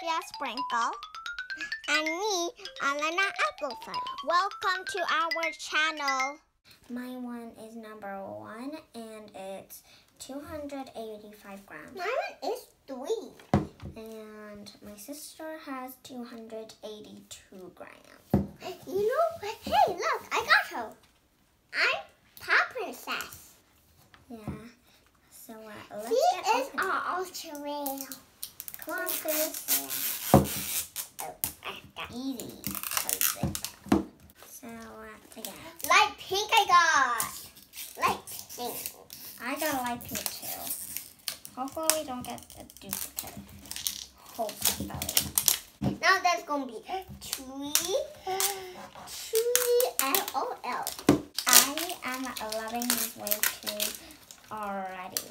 Safiya Sprinkle. And me, Alana Apple Fun. Welcome to our channel. My one is number 1 and it's 285 grams. My one is 3. And my sister has 282 grams. You know what? Hey, look, I got her. I'm Prom Princess. Yeah. So let's get our ultra rare. Come on, sis. Oh, easy. So what I got? Light pink I got. Light pink. I got a light pink too. Hopefully we don't get a duplicate. Hopefully. Now there's gonna be Twig L.O.L. I am loving this way too already.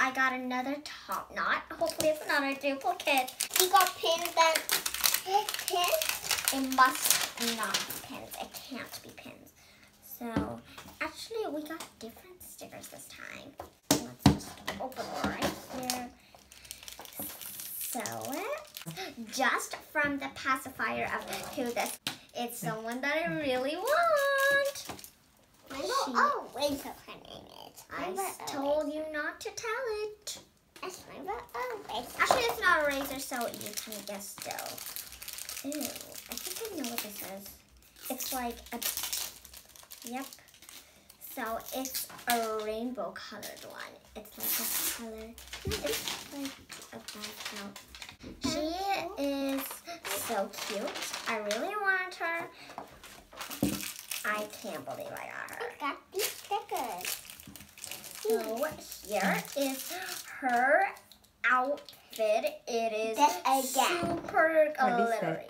I got another top knot. Hopefully it's not a duplicate. We got pins that. It must not be pins. It can't be pins. So, actually, we got different stickers this time. Let's just open them right here. So, just from the pacifier up to this, it's someone that I really want. Oh, wait till her name is. I told you not to tell it. It's Rainbow Raver. Actually, it's not a razor, so you can guess still. Ooh, I think I know what this is. It's like a, yep. So it's a rainbow colored one. It's like a color, it's like a background. She is so cute. I really wanted her. I can't believe I got her. I got these stickers. So here is her outfit. It is again. Super glittery.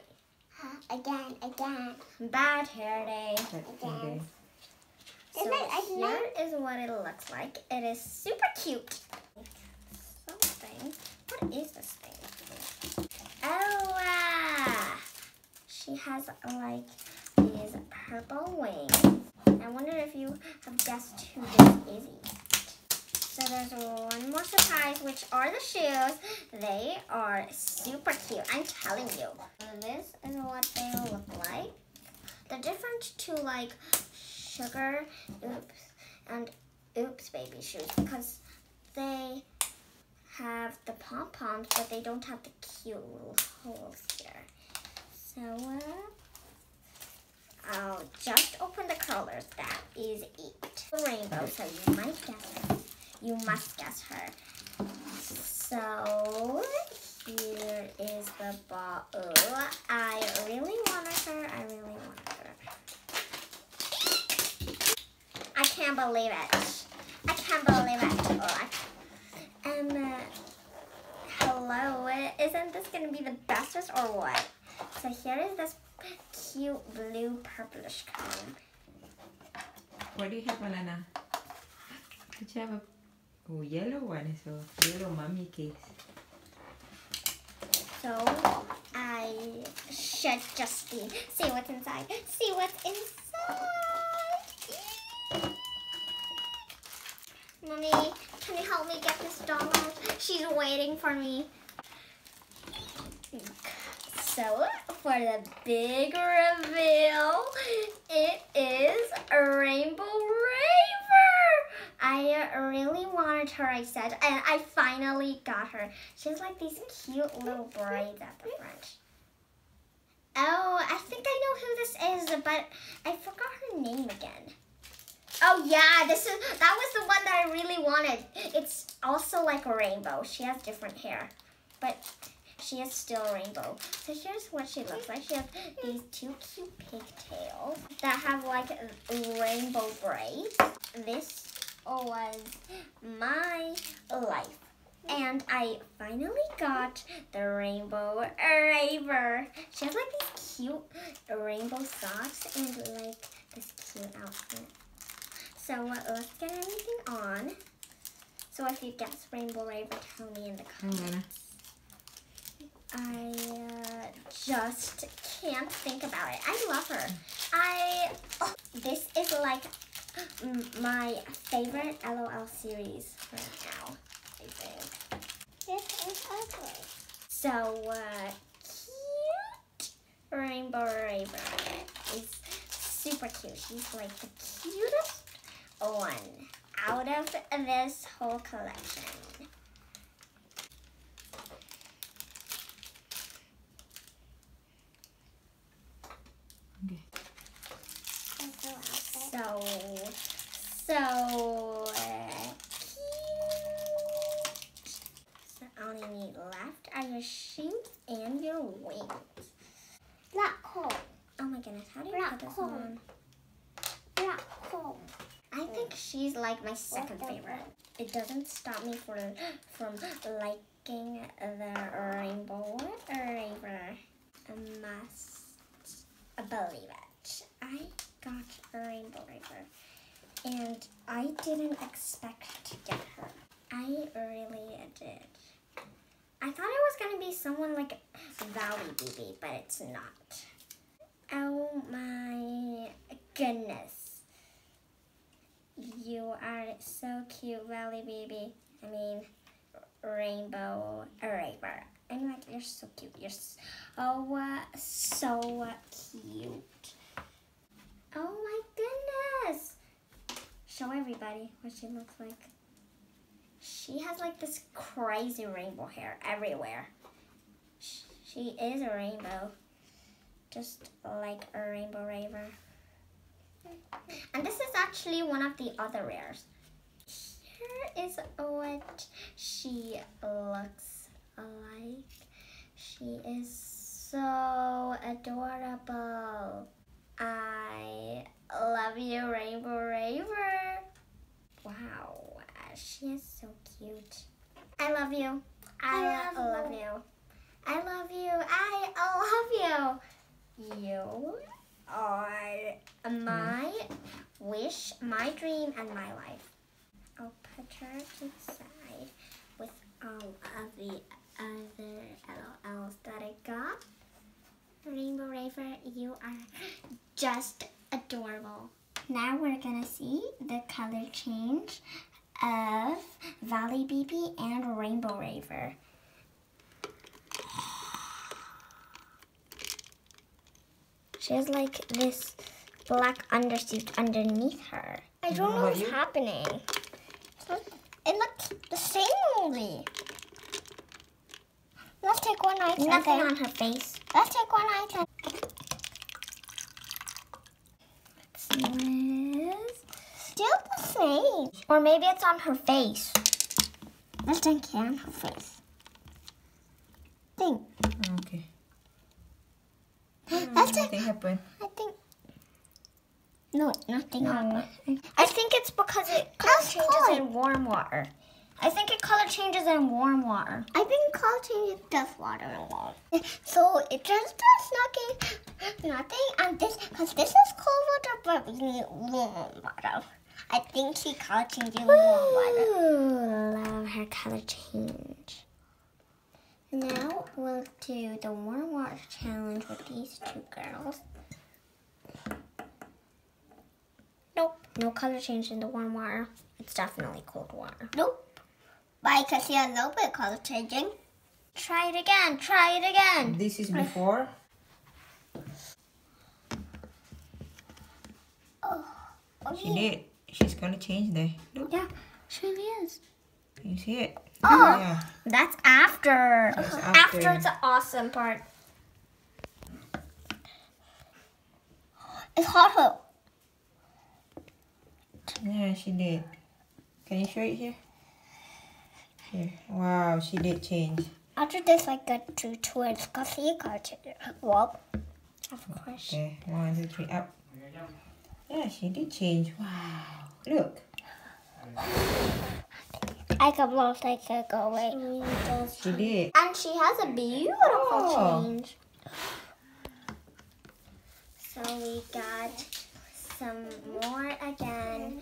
Again. Bad Hair Day. Again. So here is what it looks like. It is super cute. Something. What is this thing? Oh, she has like these purple wings. I wonder if you have guessed who this is. So there's one more surprise, which are the shoes. They are super cute, I'm telling you. This is what they look like. They're different to like Sugar, Oops, and Oops Baby shoes because they have the pom-poms, but they don't have the cute little holes here. So, I'll just open the curlers. That is it. Rainbow, so you might guess it. You must guess her. So here is the ball. Oh, I really wanted her. I can't believe it. Oh, hello. Isn't this gonna be the bestest or what? So here is this cute blue purplish color. What do you have, Alana? Did you have a yellow one, so yellow mommy case. So I should just see what's inside. Yeah. Mommy, can you help me get this doll out? She's waiting for me. So for the big reveal, it is a Rainbow Raver. I really wanted her, I said, and I finally got her. She has like these cute little braids at the front. Oh, I think I know who this is, but I forgot her name again. Oh yeah, that was the one that I really wanted. It's also like a rainbow. She has different hair, but she is still rainbow. So here's what she looks like. She has these two cute pigtails that have like rainbow braids. This was my life, and I finally got the Rainbow Raver. She has like these cute rainbow socks and like this cute outfit. So let's get everything on. So if you guess Rainbow Raver, tell me in the comments. I just can't think about it. I love her. This is like my favorite LOL series right now, I think. This is ugly. So Rainbow Raver. It's super cute. She's like the cutest one out of this whole collection. Okay. So cute. So I only need left are your shoes and your wings. Black comb. Oh my goodness, how do you put this on? Black comb. I think she's like my second favorite. It doesn't stop me from liking the Rainbow Raver. I must believe it. I got a Rainbow Raver and I didn't expect to get her. I really did. I thought it was going to be someone like Valley Baby, but it's not. Oh my goodness. You are so cute, Valley Baby. I mean, Rainbow Raver. I'm like, you're so cute. You're so cute. Oh my goodness. Show everybody what she looks like. She has like this crazy rainbow hair everywhere. She is a rainbow, just like a Rainbow Raver. And this is actually one of the other rares. Here is what she looks like. She is so adorable. I love you, Rainbow Raver. Wow. She is so cute. I love you. I love you. I love you. I love you. You are my wish, my dream, and my life. I'll put her to the side with all of the other LOLs that I got. Rainbow Raver, you are just adorable. Now we're gonna see the color change of Valley Baby and Rainbow Raver. She has like this black undersuit underneath her. I don't know what's happening. It looks the same only. Let's take one item. Nothing on her face. Let's take one item. Let's see. Still the same. Or maybe it's on her face. Let's take it on her face. Think. Okay. Nothing happened. I think. No, nothing happened. I think it's because it color changes in warm water. I think it color changes in warm water. I think color changes does water in warm. So it just does nothing on this, because this is cold water, but we need warm water. I think she color changes in warm water. Love her color change. Now we'll do the warm water challenge with these two girls. Nope, no color change in the warm water. It's definitely cold water. Nope. But I can see a little bit of color changing. Try it again, try it again. This is before. She's gonna change there. Look. Yeah, she is. Can you see it? Oh, yeah. That's after. That's after. After the awesome part. It's hot. Yeah, she did. Can you show it here? Here. Wow, she did change. After this, I got two twins. Cause you got it. Well, of course. Okay, 1, 2, 3, up. Yeah, she did change. Wow, look. I got lost. I could go away. She did. And she has a beautiful change. So we got some more again.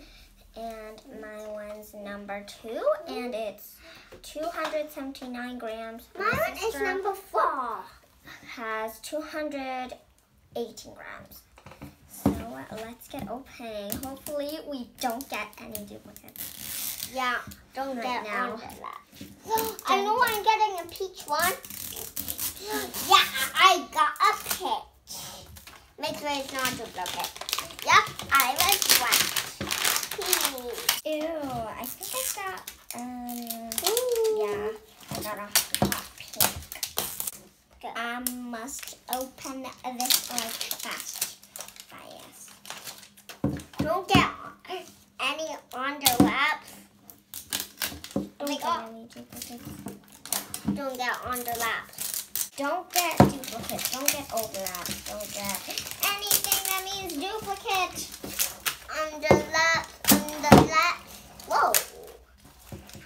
And my one's number 2, and it's 279 grams. My one is number 4. Has 218 grams. So let's get opening. Hopefully we don't get any duplicates. Yeah, don't get now. I know I'm getting a peach one. Yeah, I got a peach. must open this like fast. Don't get any underlaps. Don't get underlaps. Don't get duplicates. Don't get overlaps. Don't get anything that means duplicate. Underlaps. Underlaps. Whoa.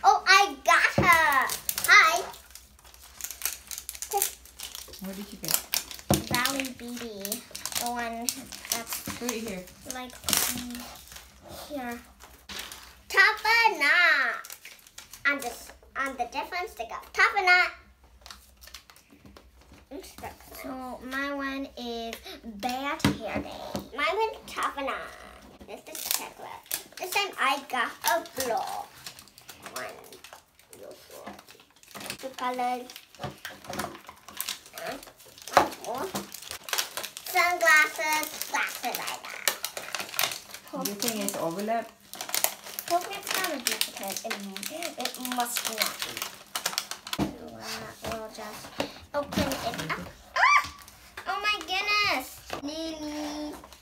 Oh, I got her. Hi. What did you get? Valley Baby. The one that's right here. Like here. Top a knot. On the different stick up. Top a knot. So my one is Bad Hair Day. Mine went top a knot. This is checklist. This time I got a blow. One, two, four, two colors. More. Sunglasses I got. Do you think it's overlap? Hope it's not a duplicate. It must not be. We'll just open it up. Ah! Oh my goodness! Lily,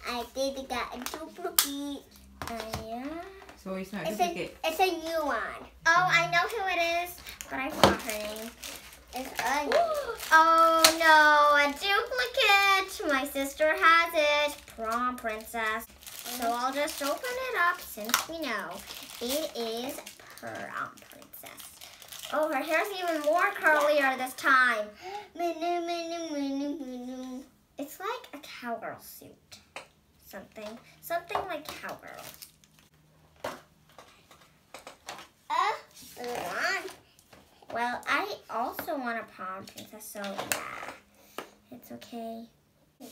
I did get a duplicate. Yeah. So it's not a duplicate. It's a new one. Oh, I know who it is, but I forgot her name. It's ugly. Oh no, a duplicate! My sister has it. Prom Princess. So I'll just open it up since we know. It is Prom Princess. Oh, her hair's even more curlier this time. It's like a cowgirl suit. Something like cowgirl. Well, I also want a Prom Princess, so yeah, it's okay. There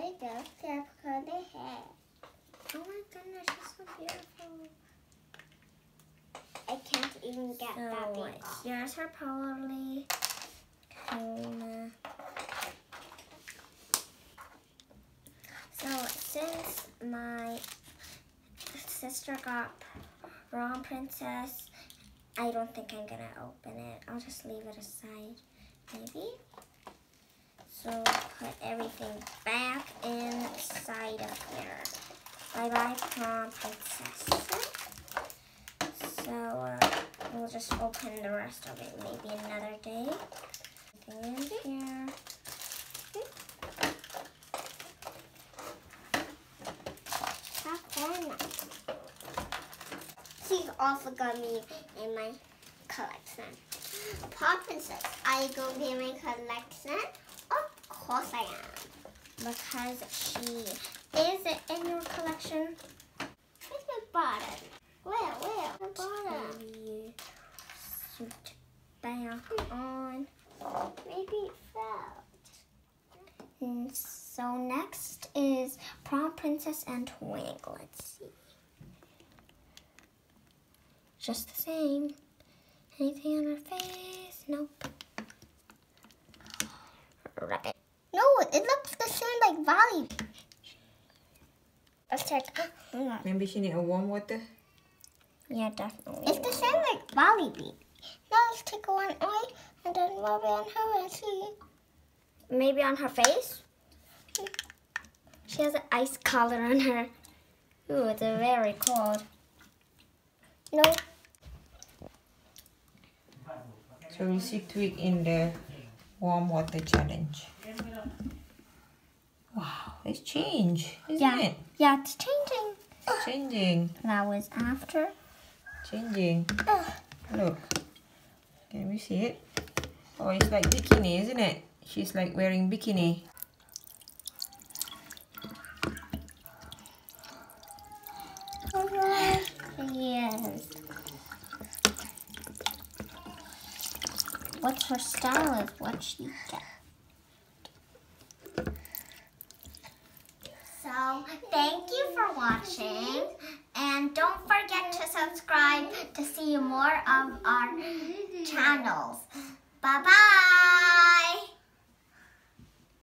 you go, hair. Oh my goodness, she's so beautiful. I can't even get that big. Here's her probably. So since my sister got Prom Princess, I don't think I'm gonna open it. I'll just leave it aside, maybe. So put everything back inside of here. Bye bye, Prom Princess. So we'll just open the rest of it, maybe another day. Everything in here. She's also got me in my collection. Prom Princess, I go in my collection. Of course I am. Because she is in your collection. Where's my bottom? Where? My bottom. Suit back on. Maybe it fell. So next is Prom Princess and Twig. Let's see. Just the same. Anything on her face? Nope. Rabbit. No, it looks the same like Valley. Let's check. Maybe she need a warm water? Yeah, definitely. It's the same like Valley Baby. Now let's take one eye and then rub it on her and see. Maybe on her face? She has an ice collar on her. Ooh, it's very cold. No. So we see Twig in the warm water challenge. Wow, it's changed, isn't it? Yeah, it's changing. It's changing. That was after. Changing. Look, can we see it? Oh, it's like bikini, isn't it? She's like wearing bikini. Yes. What's her style is what she does. So, thank you for watching. And don't forget to subscribe to see more of our channels. Bye-bye.